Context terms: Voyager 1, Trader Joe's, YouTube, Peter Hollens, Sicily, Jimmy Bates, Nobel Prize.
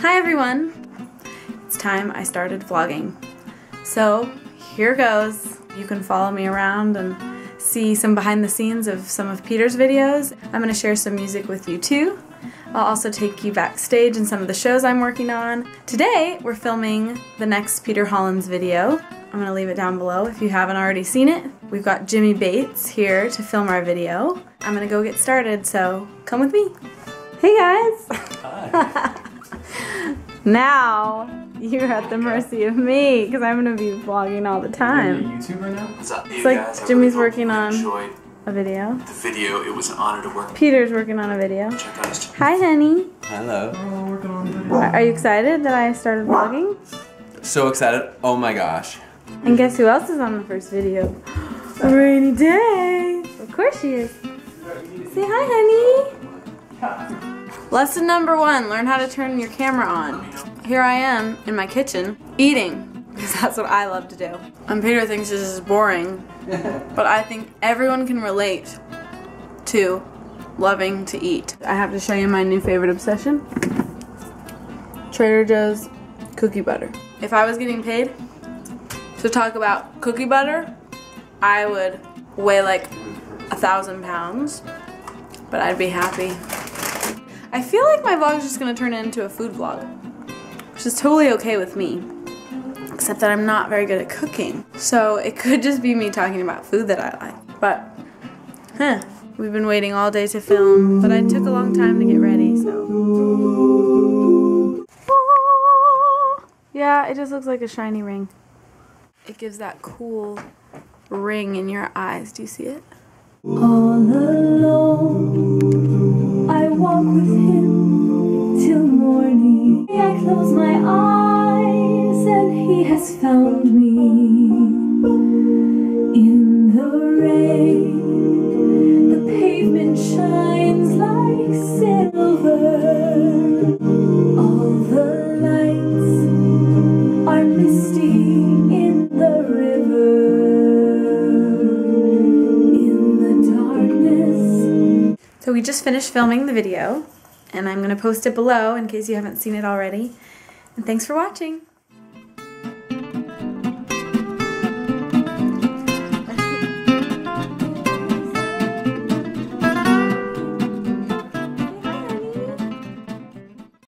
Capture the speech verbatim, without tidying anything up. Hi everyone! It's time I started vlogging. So here goes. You can follow me around and see some behind the scenes of some of Peter's videos. I'm going to share some music with you too. I'll also take you backstage and some of the shows I'm working on. Today we're filming the next Peter Hollens video. I'm going to leave it down below if you haven't already seen it. We've got Jimmy Bates here to film our video. I'm going to go get started, so come with me. Hey guys! Hi! Now, you're at the mercy of me, because I'm going to be vlogging all the time. You're a YouTuber now? What's up? It's like guys, Jimmy's working on a video. The video, it was an honor to work. Peter's working on a video. Check out his Hi, honey. Hello. Oh, working on video. Are you excited that I started vlogging? So excited. Oh my gosh. And guess who else is on the first video? A rainy day. Of course she is. Say hi, honey. Lesson number one, learn how to turn your camera on. Here I am in my kitchen, eating, because that's what I love to do. And Peter thinks this is boring, but I think everyone can relate to loving to eat. I have to show you my new favorite obsession, Trader Joe's cookie butter. If I was getting paid to talk about cookie butter, I would weigh like a thousand pounds, but I'd be happy. I feel like my vlog is just going to turn into a food vlog, which is totally okay with me, except that I'm not very good at cooking. So it could just be me talking about food that I like, but, huh, we've been waiting all day to film, but I took a long time to get ready, so. Yeah, it just looks like a shiny ring. It gives that cool ring in your eyes, do you see it? All alone, I walk with him till morning. I close my eyes and he has found me. In the rain, the pavement shines like silver. All the lights are misty in the river. So we just finished filming the video, and I'm going to post it below in case you haven't seen it already. And thanks for watching!